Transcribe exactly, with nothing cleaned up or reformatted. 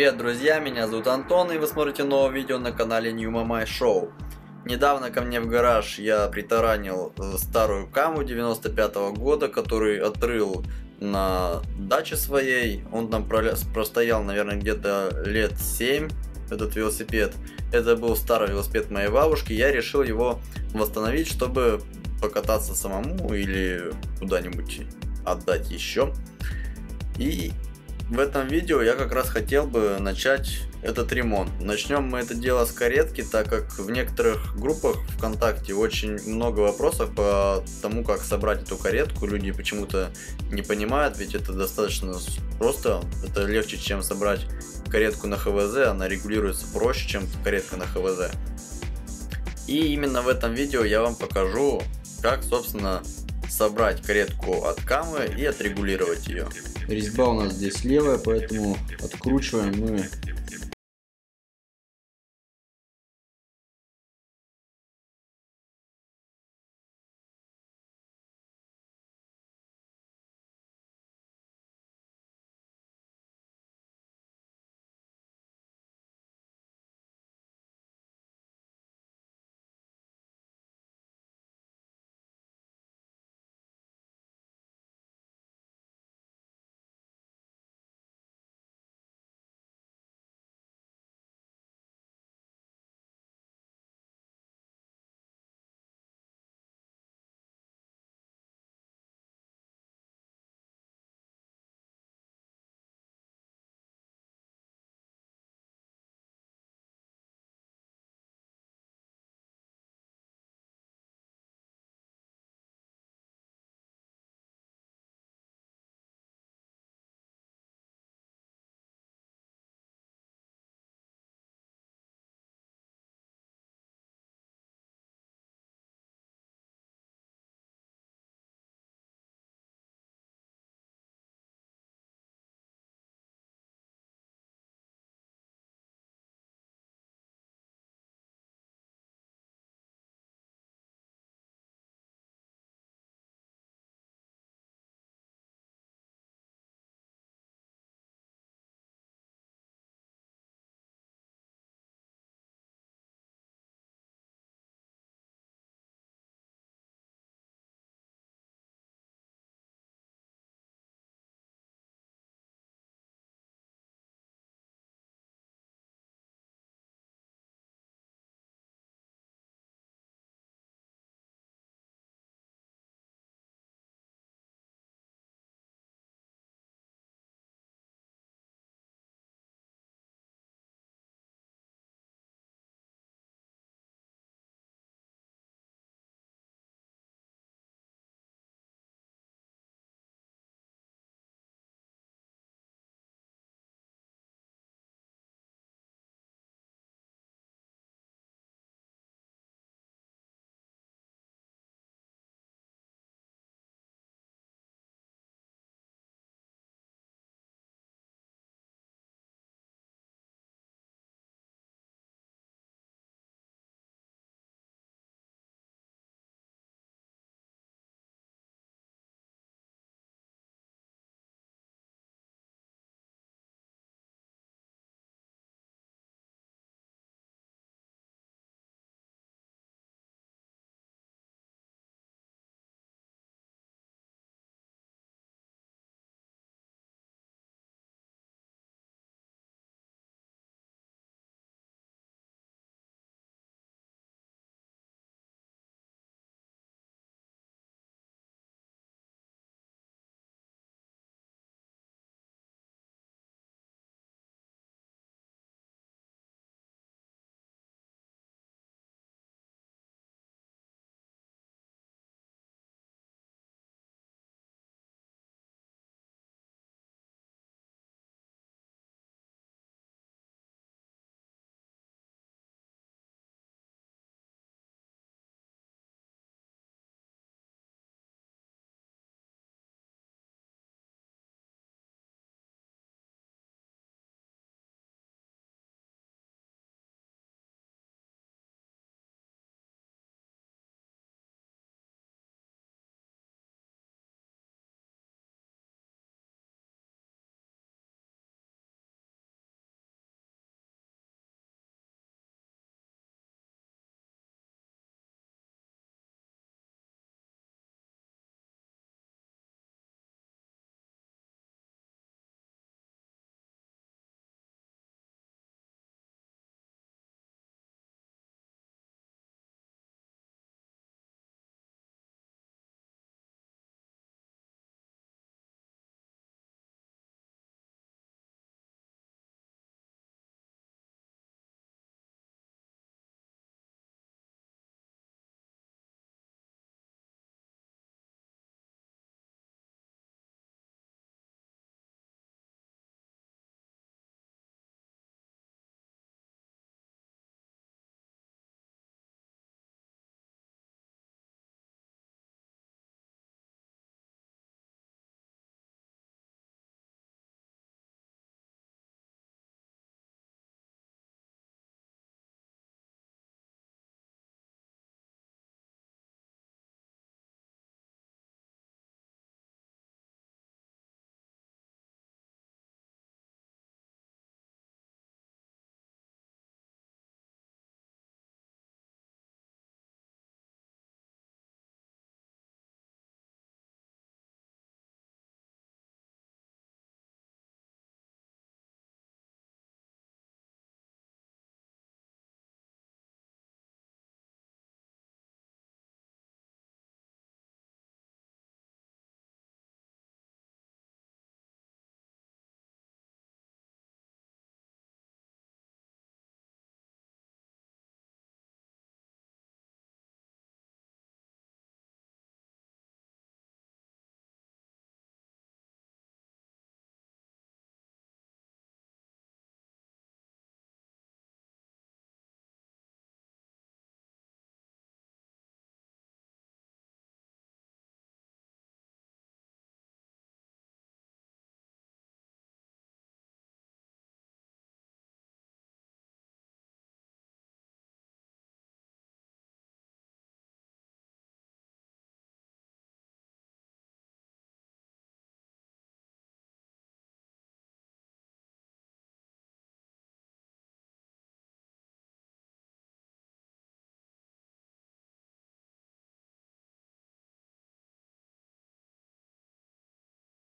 Привет, друзья, меня зовут Антон, и вы смотрите новое видео на канале New Mamay Show. Недавно ко мне в гараж я притаранил старую Каму девяносто пятого года, которую отрыл на даче своей. Он там простоял, наверное, где-то лет семь, этот велосипед. Это был старый велосипед моей бабушки, я решил его восстановить, чтобы покататься самому или куда-нибудь отдать еще. И в этом видео я как раз хотел бы начать этот ремонт. Начнем мы это дело с каретки, так как в некоторых группах ВКонтакте очень много вопросов по тому, как собрать эту каретку. Люди почему-то не понимают, ведь это достаточно просто, это легче, чем собрать каретку на ХВЗ, она регулируется проще, чем каретка на ХВЗ. И именно в этом видео я вам покажу, как, собственно, собрать каретку от Камы и отрегулировать ее. Резьба у нас здесь левая, поэтому откручиваем мы